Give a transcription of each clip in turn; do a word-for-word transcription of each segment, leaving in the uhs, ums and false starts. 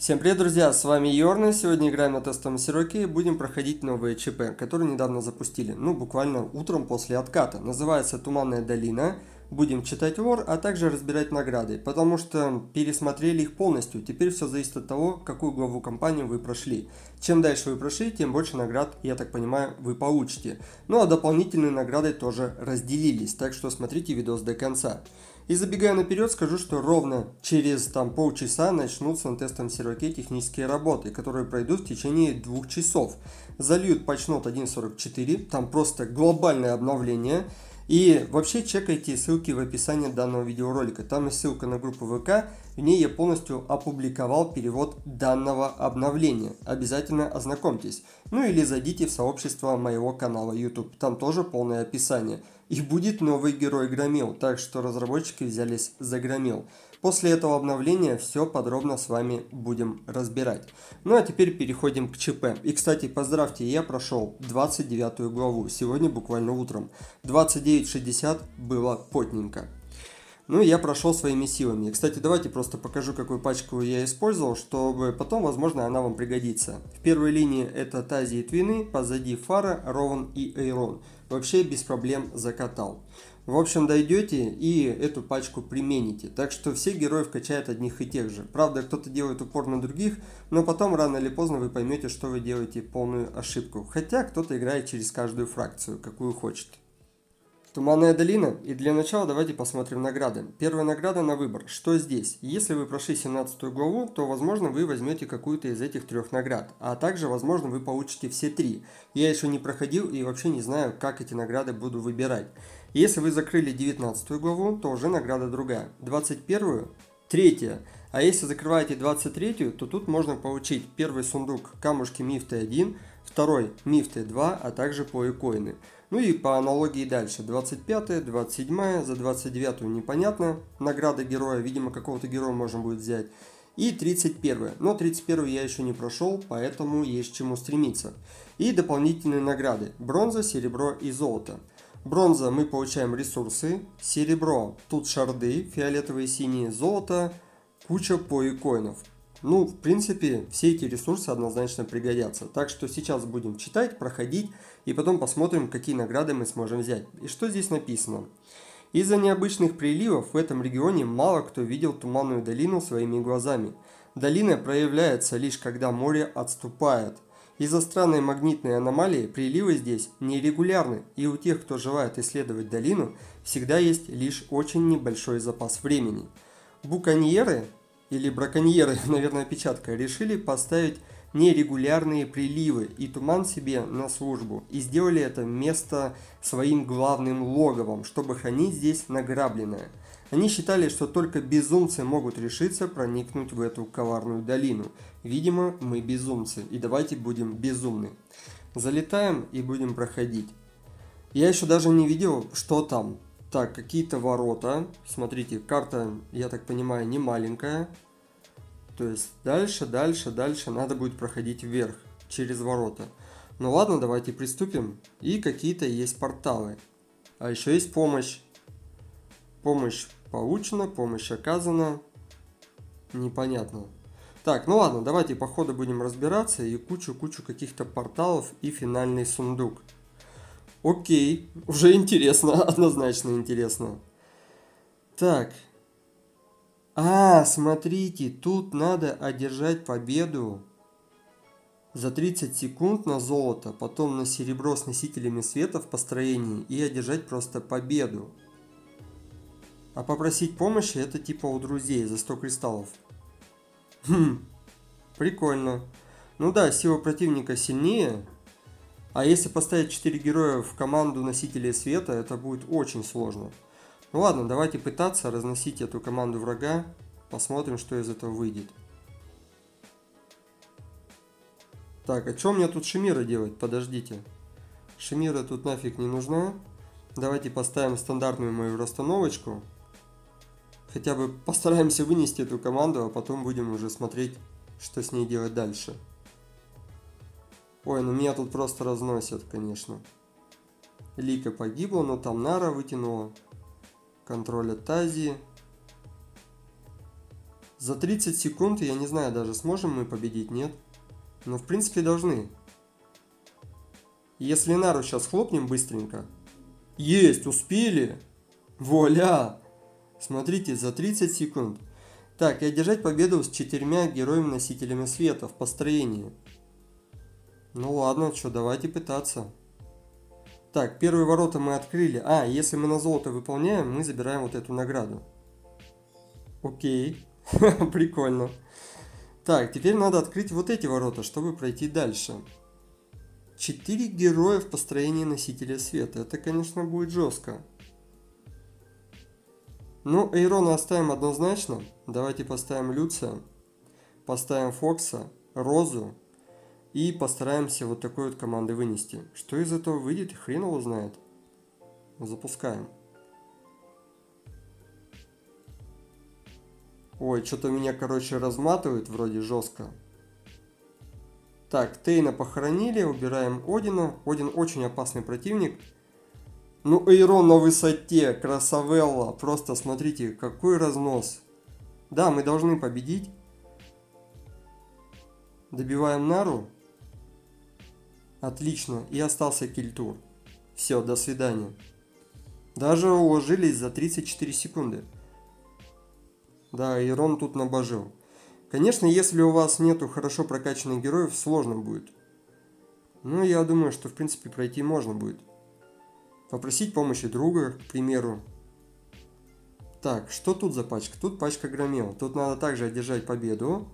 Всем привет, друзья, с вами Йорна, сегодня играем на тестовом серваке и будем проходить новые ЧП, которые недавно запустили, ну буквально утром после отката. Называется «Туманная долина», будем читать лор, а также разбирать награды, потому что пересмотрели их полностью, теперь все зависит от того, какую главу кампании вы прошли. Чем дальше вы прошли, тем больше наград, я так понимаю, вы получите. Ну а дополнительные награды тоже разделились, так что смотрите видос до конца. И забегая наперед, скажу, что ровно через там полчаса начнутся на тестовом серваке технические работы, которые пройдут в течение двух часов. Зальют патчнот один точка сорок четыре, там просто глобальное обновление. И вообще чекайте ссылки в описании данного видеоролика. Там есть ссылка на группу ВК, в ней я полностью опубликовал перевод данного обновления. Обязательно ознакомьтесь. Ну или зайдите в сообщество моего канала YouTube, там тоже полное описание. И будет новый герой Громил, так что разработчики взялись за Громил. После этого обновления все подробно с вами будем разбирать. Ну а теперь переходим к ЧП. И кстати, поздравьте, я прошел двадцать девятую главу, сегодня буквально утром. двадцать девять шестьдесят было потненько. Ну, я прошел своими силами. Кстати, давайте просто покажу, какую пачку я использовал, чтобы потом, возможно, она вам пригодится. В первой линии это Тази и Твины, позади Фара, Рован и Эйрон. Вообще без проблем закатал. В общем, дойдете и эту пачку примените. Так что все героев качают одних и тех же. Правда, кто-то делает упор на других, но потом рано или поздно вы поймете, что вы делаете полную ошибку. Хотя кто-то играет через каждую фракцию, какую хочет. Туманная долина. И для начала давайте посмотрим награды. Первая награда на выбор. Что здесь? Если вы прошли семнадцатую главу, то возможно вы возьмете какую-то из этих трех наград. А также возможно вы получите все три. Я еще не проходил и вообще не знаю, как эти награды буду выбирать. Если вы закрыли девятнадцатую главу, то уже награда другая. двадцать первую, третья. А если закрываете двадцать третью, то тут можно получить первый сундук камушки мифты один, второй мифты два, а также плейкоины. Ну и по аналогии дальше. двадцать пятая, двадцать седьмая, за двадцать девятую непонятно. Награда героя, видимо, какого-то героя можно будет взять. И тридцать первая. Но тридцать первую я еще не прошел, поэтому есть к чему стремиться. И дополнительные награды. Бронза, серебро и золото. Бронза мы получаем ресурсы. Серебро, тут шарды, фиолетовые, синие, золото, куча плейкоинов. Ну, в принципе, все эти ресурсы однозначно пригодятся. Так что сейчас будем читать, проходить и потом посмотрим, какие награды мы сможем взять. И что здесь написано? Из-за необычных приливов в этом регионе мало кто видел Туманную долину своими глазами. Долина проявляется лишь когда море отступает. Из-за странной магнитной аномалии приливы здесь нерегулярны, и у тех, кто желает исследовать долину, всегда есть лишь очень небольшой запас времени. Буконьеры... или браконьеры, наверное, печатка, решили поставить нерегулярные приливы и туман себе на службу. И сделали это место своим главным логовом, чтобы хранить здесь награбленное. Они считали, что только безумцы могут решиться проникнуть в эту коварную долину. Видимо, мы безумцы, и давайте будем безумны. Залетаем и будем проходить. Я еще даже не видел, что там. Так, какие-то ворота. Смотрите, карта, я так понимаю, не маленькая. То есть дальше, дальше, дальше надо будет проходить вверх, через ворота. Ну ладно, давайте приступим. И какие-то есть порталы. А еще есть помощь. Помощь получена, помощь оказана. Непонятно. Так, ну ладно, давайте по ходу будем разбираться. И кучу-кучу каких-то порталов и финальный сундук. Окей, уже интересно, однозначно интересно. Так. А, смотрите, тут надо одержать победу за тридцать секунд на золото, потом на серебро с носителями света в построении и одержать просто победу. А попросить помощи это типа у друзей за сто кристаллов. Хм, прикольно. Ну да, сила противника сильнее. А если поставить четыре героя в команду носителей света, это будет очень сложно. Ну ладно, давайте пытаться разносить эту команду врага. Посмотрим, что из этого выйдет. Так, а что мне тут Шемира делать? Подождите. Шемира тут нафиг не нужна. Давайте поставим стандартную мою расстановочку. Хотя бы постараемся вынести эту команду, а потом будем уже смотреть, что с ней делать дальше. Ой, ну меня тут просто разносят, конечно. Лика погибла, но там Нара вытянула. Контроля Тази. За тридцать секунд, я не знаю даже, сможем мы победить, нет? Но в принципе должны. Если Нару сейчас хлопнем быстренько. Есть, успели. Вуаля. Смотрите, за тридцать секунд. Так, и одержать победу с четырьмя героями-носителями света в построении. Ну ладно, что, давайте пытаться. Так, первые ворота мы открыли. А, если мы на золото выполняем, мы забираем вот эту награду. Окей. Прикольно. Так, теперь надо открыть вот эти ворота, чтобы пройти дальше. Четыре героя в построении носителя света. Это, конечно, будет жестко. Ну, Эйрона оставим однозначно. Давайте поставим Люция. Поставим Фокса, Розу. И постараемся вот такой вот команды вынести. Что из этого выйдет, хрен его знает. Запускаем. Ой, что-то меня, короче, разматывает вроде жестко. Так, Тейна похоронили, убираем Одина. Один очень опасный противник. Ну, Эйрон на высоте, красавелла. Просто смотрите, какой разнос. Да, мы должны победить. Добиваем Нару. Отлично, и остался Кильтур. Все, до свидания. Даже уложились за тридцать четыре секунды. Да, Эйрон тут набожил. Конечно, если у вас нету хорошо прокачанных героев, сложно будет. Но я думаю, что в принципе пройти можно будет. Попросить помощи друга, к примеру. Так, что тут за пачка? Тут пачка Громил. Тут надо также одержать победу.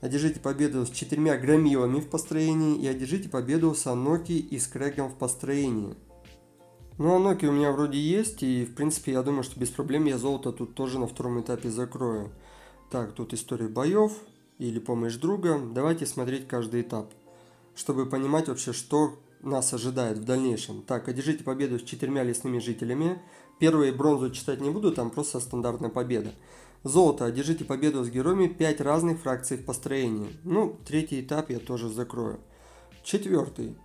Одержите победу с четырьмя громилами в построении. И одержите победу с Анокей и с Крэгом в построении. Ну, Анокей у меня вроде есть. И, в принципе, я думаю, что без проблем я золото тут тоже на втором этапе закрою. Так, тут история боев или помощь друга. Давайте смотреть каждый этап, чтобы понимать вообще, что нас ожидает в дальнейшем. Так, одержите победу с четырьмя лесными жителями. Первые бронзу читать не буду, там просто стандартная победа. Золото, одержите победу с героями пять разных фракций в построении. Ну, третий этап я тоже закрою. Четвертый.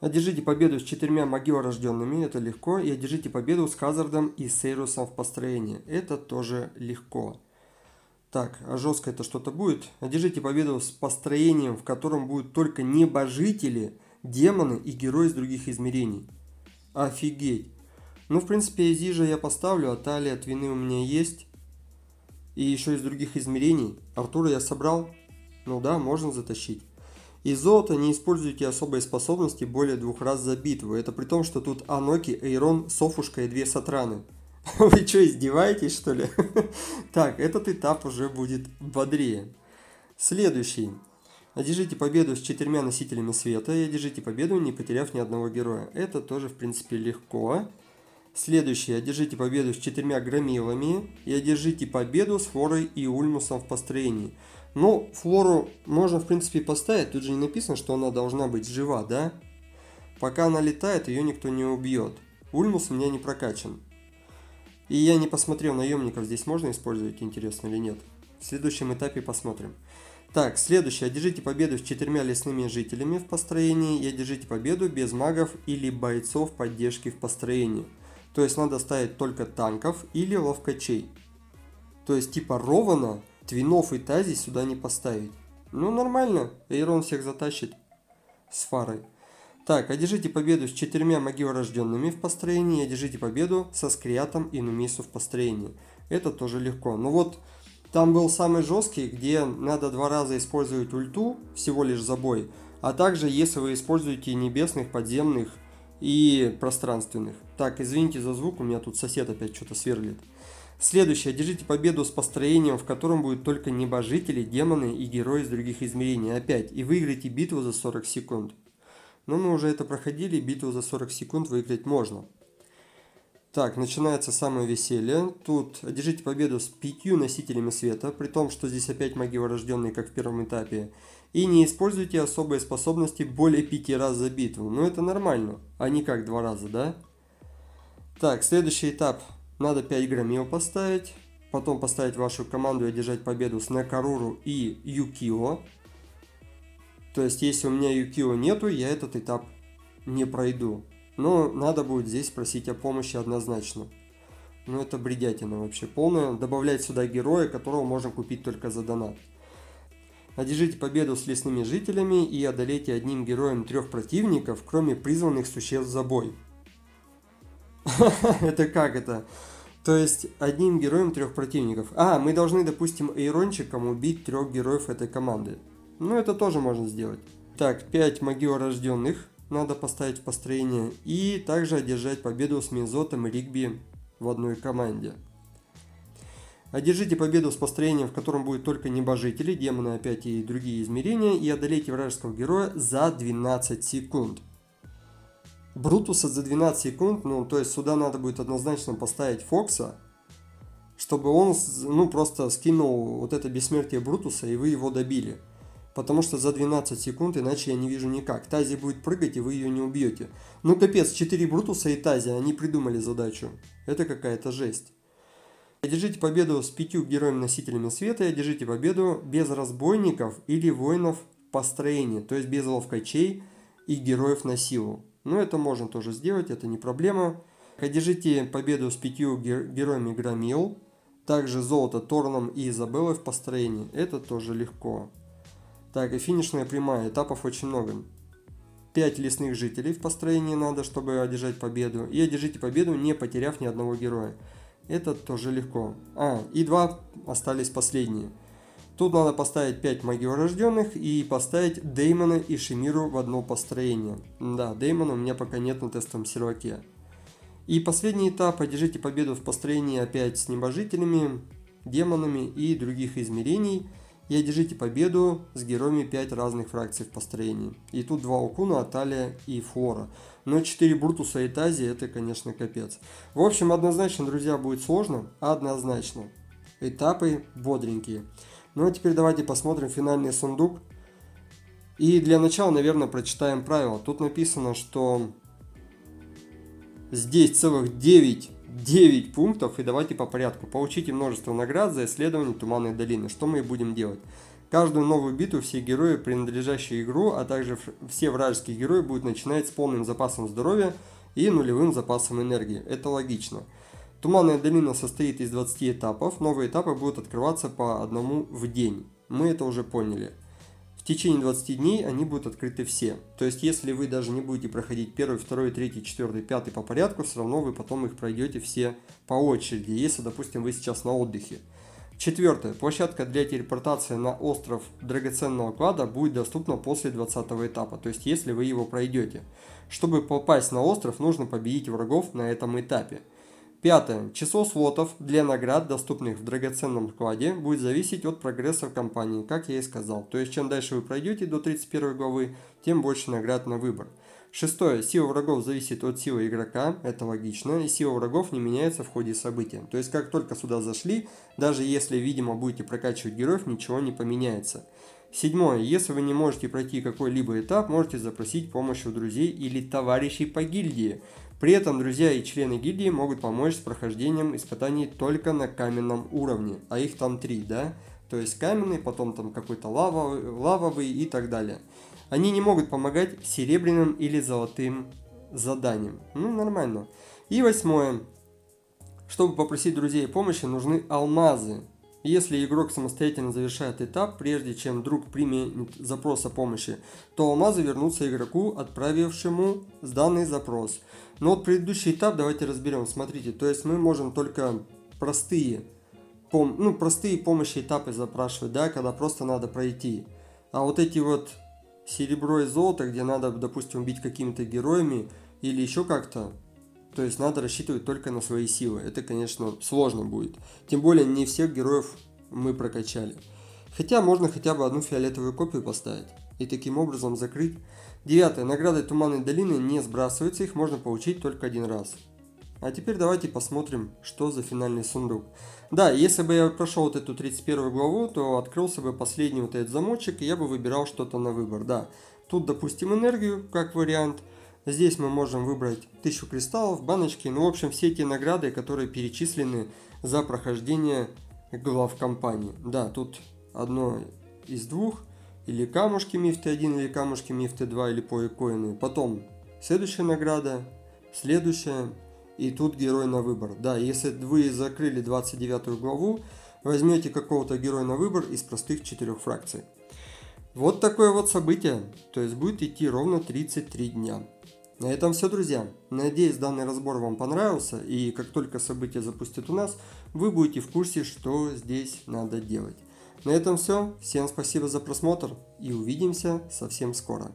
Одержите победу с четырьмя могилорожденными, это легко. И одержите победу с Хаззардом и Сейрусом в построении. Это тоже легко. Так, а жестко это что-то будет? Одержите победу с построением, в котором будут только небожители, демоны и герои из других измерений. Офигеть. Ну, в принципе, Зижа я поставлю, а Талия, Твины у меня есть. И еще из других измерений. Артура я собрал. Ну да, можно затащить. Из золота не используйте особые способности более двух раз за битву. Это при том, что тут Анокей, Эйрон, Софушка и две Сатраны. Вы что, издеваетесь, что ли? Так, этот этап уже будет бодрее. Следующий. Одержите победу с четырьмя носителями света и одержите победу, не потеряв ни одного героя. Это тоже, в принципе, легко. Следующий. Одержите победу с четырьмя громилами и одержите победу с Флорой и Ульмусом в построении. Ну, Флору можно, в принципе, поставить. Тут же не написано, что она должна быть жива, да? Пока она летает, ее никто не убьет. Ульмус у меня не прокачан. И я не посмотрел, наемников здесь можно использовать, интересно или нет. В следующем этапе посмотрим. Так, следующее. Одержите победу с четырьмя лесными жителями в построении и одержите победу без магов или бойцов поддержки в построении. То есть надо ставить только танков или ловкачей. То есть типа Рована, Твинов и Тази сюда не поставить. Ну нормально, Эйрон всех затащит с Фарой. Так, одержите победу с четырьмя могилорожденными в построении и одержите победу со Скриатом и Нумису в построении. Это тоже легко. Но вот там был самый жесткий, где надо два раза использовать ульту, всего лишь за бой. А также если вы используете небесных, подземных и пространственных. Так, извините за звук, у меня тут сосед опять что-то сверлит. Следующее. Одержите победу с построением, в котором будут только небожители, демоны и герои из других измерений. Опять. И выиграйте битву за сорок секунд. Но мы уже это проходили, битву за сорок секунд выиграть можно. Так, начинается самое веселье. Тут одержите победу с пятью носителями света, при том, что здесь опять могилорожденные, как в первом этапе. И не используйте особые способности более пяти раз за битву. Но это нормально, а не как два раза, да? Так, следующий этап. Надо пять громил поставить. Потом поставить вашу команду и одержать победу с Накаруру и Юкио. То есть, если у меня Юкио нету, я этот этап не пройду. Но надо будет здесь просить о помощи однозначно. Ну это бредятина вообще полная. Добавлять сюда героя, которого можно купить только за донат. Одержите победу с лесными жителями и одолейте одним героем трех противников, кроме призванных существ за бой. Это как это? То есть одним героем трех противников. А, мы должны, допустим, эйрончиком убить трех героев этой команды. Ну это тоже можно сделать. Так, пять магиорожденных надо поставить в построение. И также одержать победу с Мизотом и Ригби в одной команде. Одержите победу с построением, в котором будет только небожители, демоны опять и другие измерения, и одолейте вражеского героя за двенадцать секунд. Брутуса за двенадцать секунд, ну то есть сюда надо будет однозначно поставить Фокса, чтобы он ну просто скинул вот это бессмертие Брутуса и вы его добили. Потому что за двенадцать секунд, иначе я не вижу никак. Тази будет прыгать, и вы ее не убьете. Ну капец, четыре Брутуса и Тази, они придумали задачу. Это какая-то жесть. Одержите победу с пятью героями-носителями света, и одержите победу без разбойников или воинов построения, то есть без ловкачей и героев на силу. Но это можно тоже сделать, это не проблема. Одержите победу с пятью героями Громил, также золото Торном и Изабеллой в построении, это тоже легко. Так, и финишная прямая, этапов очень много. пять лесных жителей в построении надо, чтобы одержать победу. И одержите победу, не потеряв ни одного героя. Это тоже легко. А, и два остались последние. Тут надо поставить пять магиорожденных и поставить Деймона и Шемиру в одно построение. Да, Деймона у меня пока нет на тестовом серваке. И последний этап, одержите победу в построении опять с небожителями, демонами и других измерений. И одержите победу с героями пять разных фракций в построении. И тут два Окуна, Талия и Флора. Но четыре Брутуса и Тази это, конечно, капец. В общем, однозначно, друзья, будет сложно. Однозначно. Этапы бодренькие. Ну а теперь давайте посмотрим финальный сундук. И для начала, наверное, прочитаем правила. Тут написано, что здесь целых девять пунктов, и давайте по порядку. Получите множество наград за исследование Туманной долины. Что мы и будем делать? Каждую новую битву все герои, принадлежащие игру, а также все вражеские герои будут начинать с полным запасом здоровья и нулевым запасом энергии. Это логично. Туманная долина состоит из двадцати этапов. Новые этапы будут открываться по одному в день. Мы это уже поняли. В течение двадцати дней они будут открыты все. То есть, если вы даже не будете проходить первый, второй, третий, четвёртый, пятый по порядку, все равно вы потом их пройдете все по очереди, если, допустим, вы сейчас на отдыхе. Четвертое. Площадка для телепортации на остров Драгоценного клада будет доступна после двадцатого этапа, то есть, если вы его пройдете. Чтобы попасть на остров, нужно победить врагов на этом этапе. Пятое. Число слотов для наград, доступных в драгоценном вкладе, будет зависеть от прогресса в компании, как я и сказал. То есть, чем дальше вы пройдете до тридцать первой главы, тем больше наград на выбор. Шестое. Сила врагов зависит от силы игрока, это логично, и сила врагов не меняется в ходе события. То есть, как только сюда зашли, даже если, видимо, будете прокачивать героев, ничего не поменяется. Седьмое. Если вы не можете пройти какой-либо этап, можете запросить помощь у друзей или товарищей по гильдии. При этом друзья и члены гильдии могут помочь с прохождением испытаний только на каменном уровне, а их там три, да? То есть каменный, потом там какой-то лавовый, лавовый и так далее. Они не могут помогать серебряным или золотым заданиям. Ну, нормально. И восьмое. Чтобы попросить друзей помощи, нужны алмазы. Если игрок самостоятельно завершает этап, прежде чем друг примет запрос о помощи, то алмазы вернутся игроку, отправившему данный запрос. Но вот предыдущий этап давайте разберем. Смотрите, то есть мы можем только простые, пом ну, простые помощи этапы запрашивать, да, когда просто надо пройти. А вот эти вот серебро и золото, где надо, допустим, убить какими-то героями или еще как-то, то есть надо рассчитывать только на свои силы. Это, конечно, сложно будет. Тем более не всех героев мы прокачали. Хотя можно хотя бы одну фиолетовую копию поставить и таким образом закрыть. Девятое. Награды Туманной долины не сбрасываются, их можно получить только один раз. А теперь давайте посмотрим, что за финальный сундук. Да, если бы я прошел вот эту тридцать первую главу, то открылся бы последний вот этот замочек, и я бы выбирал что-то на выбор. Да, тут, допустим, энергию как вариант. Здесь мы можем выбрать тысячу кристаллов, баночки, ну, в общем, все эти награды, которые перечислены за прохождение глав кампании. Да, тут одно из двух. Или камушки миф тэ один, или камушки миф тэ два, или поикоины. Потом следующая награда, следующая и тут герой на выбор. Да, если вы закрыли двадцать девятую главу, возьмете какого-то героя на выбор из простых четырех фракций. Вот такое вот событие, то есть будет идти ровно тридцать три дня. На этом все, друзья. Надеюсь, данный разбор вам понравился, и как только событие запустит у нас, вы будете в курсе, что здесь надо делать. На этом все. Всем спасибо за просмотр и увидимся совсем скоро.